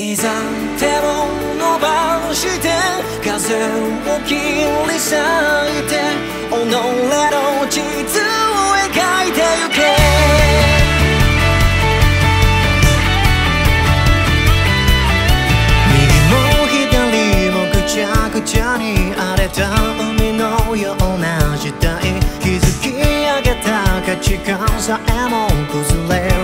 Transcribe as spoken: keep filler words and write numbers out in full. いざ手を伸ばして風を切り裂いて己の地図を描いてゆけ。くちゃに荒れた海のような時代、築き上げた価値観さえも崩れ